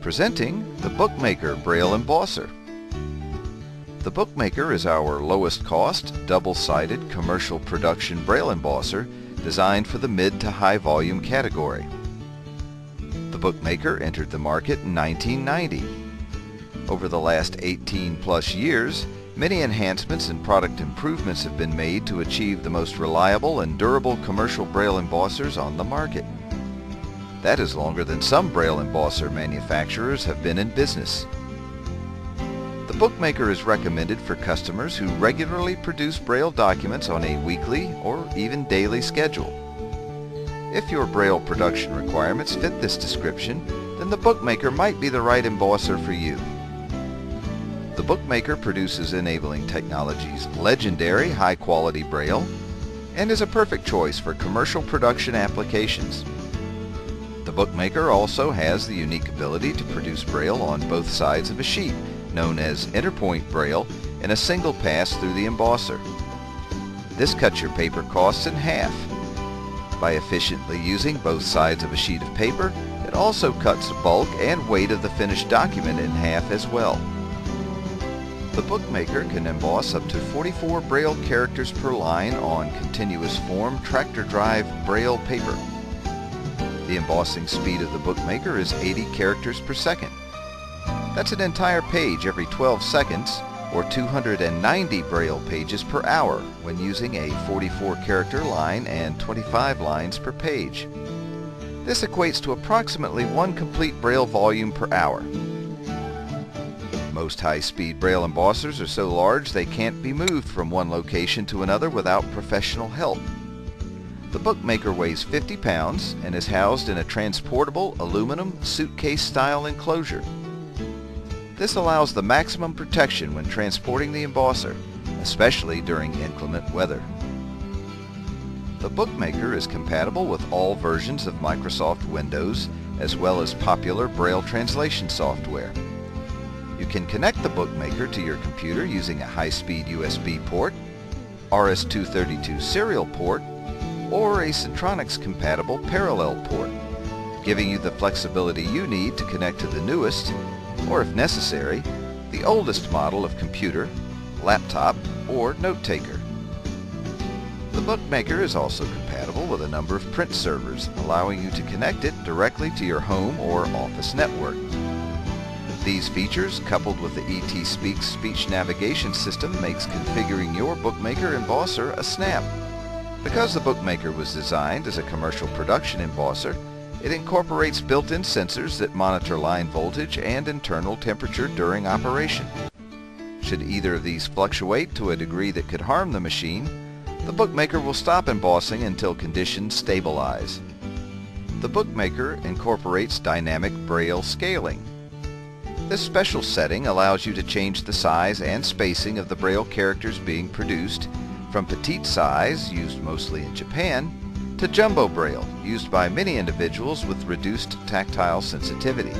Presenting the Bookmaker Braille Embosser. The Bookmaker is our lowest cost, double-sided commercial production Braille embosser designed for the mid to high volume category. The Bookmaker entered the market in 1990. Over the last 18 plus years, many enhancements and product improvements have been made to achieve the most reliable and durable commercial Braille embossers on the market. That is longer than some Braille embosser manufacturers have been in business. The Bookmaker is recommended for customers who regularly produce Braille documents on a weekly or even daily schedule. If your Braille production requirements fit this description, then the Bookmaker might be the right embosser for you. The Bookmaker produces Enabling Technologies' legendary high-quality Braille and is a perfect choice for commercial production applications. The Bookmaker also has the unique ability to produce Braille on both sides of a sheet, known as interpoint Braille, in a single pass through the embosser. This cuts your paper costs in half. By efficiently using both sides of a sheet of paper, it also cuts the bulk and weight of the finished document in half as well. The Bookmaker can emboss up to 44 Braille characters per line on continuous form tractor drive Braille paper. The embossing speed of the Bookmaker is 80 characters per second. That's an entire page every 12 seconds, or 290 Braille pages per hour when using a 44-character line and 25 lines per page. This equates to approximately one complete Braille volume per hour. Most high-speed Braille embossers are so large they can't be moved from one location to another without professional help. The Bookmaker weighs 50 pounds and is housed in a transportable aluminum suitcase-style enclosure. This allows the maximum protection when transporting the embosser, especially during inclement weather. The Bookmaker is compatible with all versions of Microsoft Windows as well as popular Braille translation software. You can connect the Bookmaker to your computer using a high-speed USB port, RS-232 serial port, or a Centronics-compatible parallel port, giving you the flexibility you need to connect to the newest, or if necessary, the oldest model of computer, laptop, or note taker. The Bookmaker is also compatible with a number of print servers, allowing you to connect it directly to your home or office network. These features, coupled with the ETSpeak speech navigation system, makes configuring your Bookmaker embosser a snap. Because the Bookmaker was designed as a commercial production embosser, it incorporates built-in sensors that monitor line voltage and internal temperature during operation. Should either of these fluctuate to a degree that could harm the machine, the Bookmaker will stop embossing until conditions stabilize. The Bookmaker incorporates dynamic Braille scaling. This special setting allows you to change the size and spacing of the Braille characters being produced from petite size, used mostly in Japan, to Jumbo Braille, used by many individuals with reduced tactile sensitivity.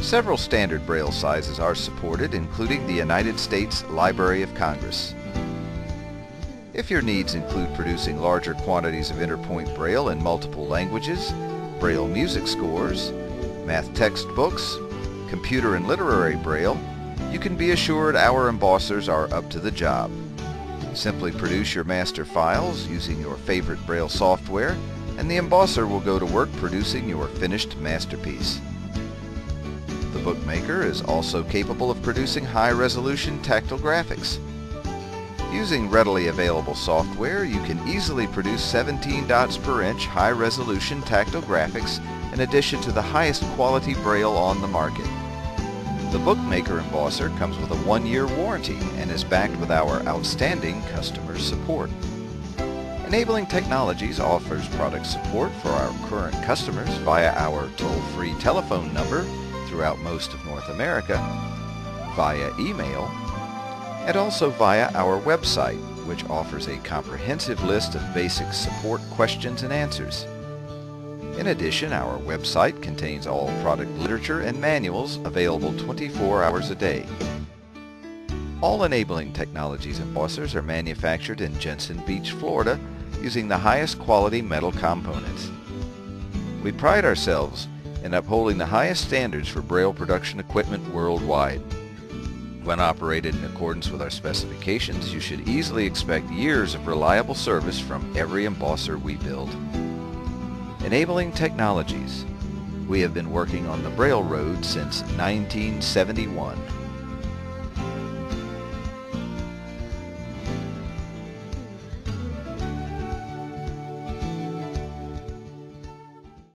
Several standard Braille sizes are supported, including the United States Library of Congress. If your needs include producing larger quantities of interpoint Braille in multiple languages, Braille music scores, math textbooks, computer and literary Braille, you can be assured our embossers are up to the job. Simply produce your master files using your favorite Braille software, and the embosser will go to work producing your finished masterpiece. The Bookmaker is also capable of producing high-resolution tactile graphics. Using readily available software, you can easily produce 17 dots per inch high-resolution tactile graphics in addition to the highest quality Braille on the market. The Bookmaker embosser comes with a 1-year warranty and is backed with our outstanding customer support. Enabling Technologies offers product support for our current customers via our toll-free telephone number throughout most of North America, via email, and also via our website, which offers a comprehensive list of basic support questions and answers. In addition, our website contains all product literature and manuals available 24 hours a day. All Enabling Technologies embossers are manufactured in Jensen Beach, Florida, using the highest quality metal components. We pride ourselves and upholding the highest standards for Braille production equipment worldwide. When operated in accordance with our specifications, you should easily expect years of reliable service from every embosser we build. Enabling Technologies. We have been working on the Braille Road since 1971.